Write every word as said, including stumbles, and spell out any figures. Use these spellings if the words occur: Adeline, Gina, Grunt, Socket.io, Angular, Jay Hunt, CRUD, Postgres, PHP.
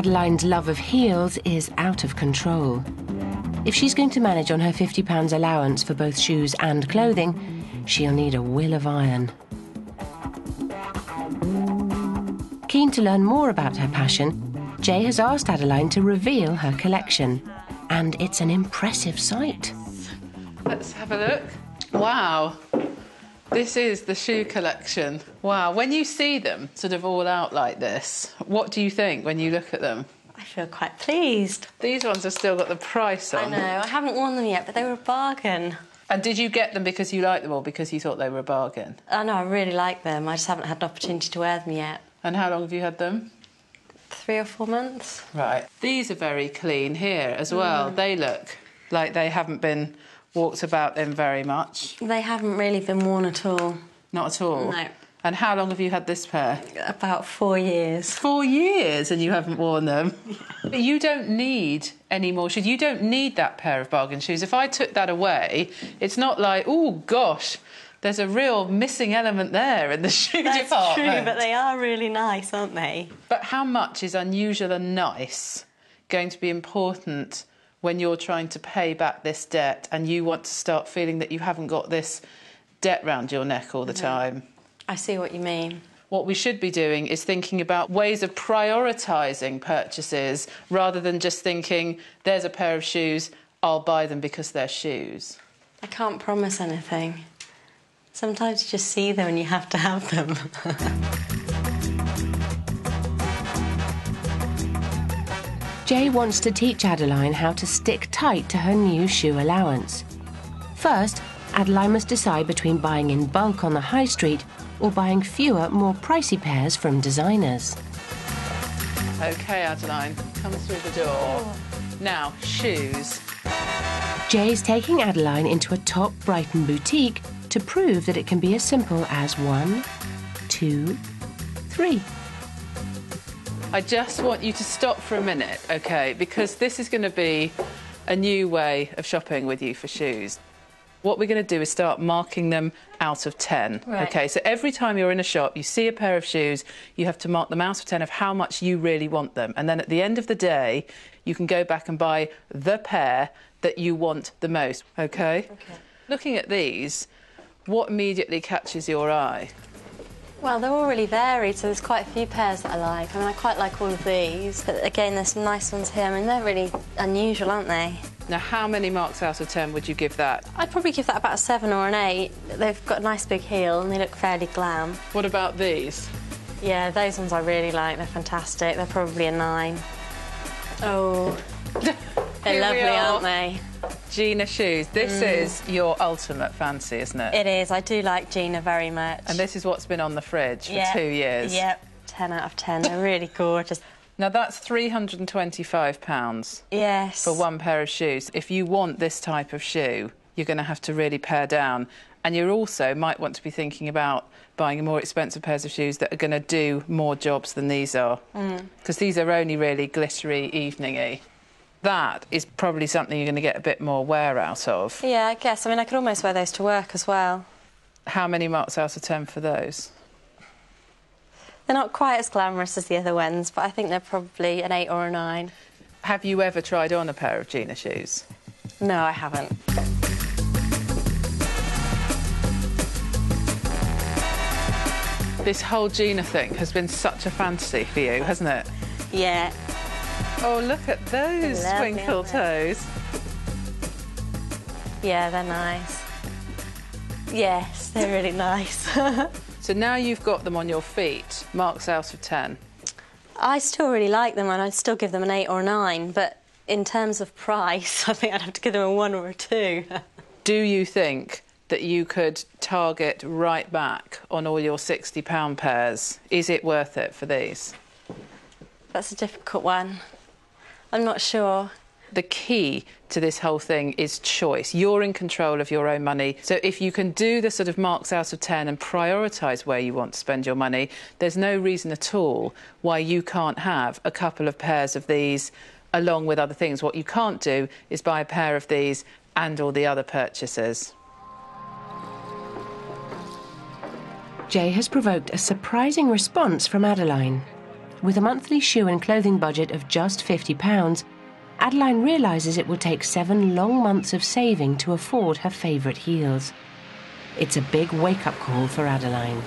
Adeline's love of heels is out of control. If she's going to manage on her fifty pounds allowance for both shoes and clothing, she'll need a will of iron. Keen to learn more about her passion, Jay has asked Adeline to reveal her collection. And it's an impressive sight. Let's have a look. Wow. This is the shoe collection. Wow. When you see them sort of all out like this, what do you think when you look at them? I feel quite pleased. These ones have still got the price on. I know. I haven't worn them yet, but they were a bargain. And did you get them because you liked them or because you thought they were a bargain? I know. I really like them. I just haven't had an opportunity to wear them yet. And how long have you had them? Three or four months. Right. These are very clean here as well. Mm. They look like they haven't been walked about in very much. They haven't really been worn at all. Not at all? No. And how long have you had this pair? About four years. Four years and you haven't worn them? You don't need any more shoes. You don't need that pair of bargain shoes. If I took that away, it's not like, oh, gosh, there's a real missing element there in the shoe That's department. That's true, but they are really nice, aren't they? But how much is unusual and nice going to be important when you're trying to pay back this debt and you want to start feeling that you haven't got this debt round your neck all the mm-hmm. time? I see what you mean. What we should be doing is thinking about ways of prioritising purchases rather than just thinking, there's a pair of shoes, I'll buy them because they're shoes. I can't promise anything. Sometimes you just see them and you have to have them. Jay wants to teach Adeline how to stick tight to her new shoe allowance. First, Adeline must decide between buying in bulk on the high street or buying fewer, more pricey pairs from designers. OK, Adeline, come through the door. Now, shoes. Jay's taking Adeline into a top Brighton boutique to prove that it can be as simple as one, two, three. I just want you to stop for a minute, OK, because this is going to be a new way of shopping with you for shoes. What we're going to do is start marking them out of ten, right. OK? So every time you're in a shop, you see a pair of shoes, you have to mark them out of ten of how much you really want them. And then at the end of the day, you can go back and buy the pair that you want the most, OK? OK. Looking at these, what immediately catches your eye? Well, they're all really varied, so there's quite a few pairs that I like. I mean, I quite like all of these, but again, there's some nice ones here. I mean, they're really unusual, aren't they? Now, how many marks out of ten would you give that? I'd probably give that about a seven or an eight. They've got a nice big heel and they look fairly glam. What about these? Yeah, those ones I really like. They're fantastic. They're probably a nine. Oh, they're lovely, aren't they? Gina shoes. This mm. is your ultimate fancy, isn't it? It is. I do like Gina very much. And this is what's been on the fridge for yep. two years. Yep, ten out of ten. They're really gorgeous. Now, that's three hundred and twenty-five pounds yes. for one pair of shoes. If you want this type of shoe, you're going to have to really pare down. And you also might want to be thinking about buying more expensive pairs of shoes that are going to do more jobs than these are. Because mm. these are only really glittery, evening-y. That is probably something you're going to get a bit more wear out of. Yeah, I guess. I mean, I could almost wear those to work as well. How many marks out of ten for those? They're not quite as glamorous as the other ones, but I think they're probably an eight or a nine. Have you ever tried on a pair of Gina shoes? No, I haven't. This whole Gina thing has been such a fantasy for you, hasn't it? Yeah. Oh, look at those twinkle toes. Yeah, they're nice. Yes, they're really nice. So now you've got them on your feet, marks out of ten. I still really like them and I'd still give them an eight or a nine, but in terms of price, I think I'd have to give them a one or a two. Do you think that you could target right back on all your sixty pound pairs? Is it worth it for these? That's a difficult one. I'm not sure. The key to this whole thing is choice. You're in control of your own money. So if you can do the sort of marks out of ten and prioritise where you want to spend your money, there's no reason at all why you can't have a couple of pairs of these along with other things. What you can't do is buy a pair of these and all the other purchases. Jay has provoked a surprising response from Adeline. With a monthly shoe and clothing budget of just fifty pounds, Adeline realises it will take seven long months of saving to afford her favourite heels. It's a big wake-up call for Adeline.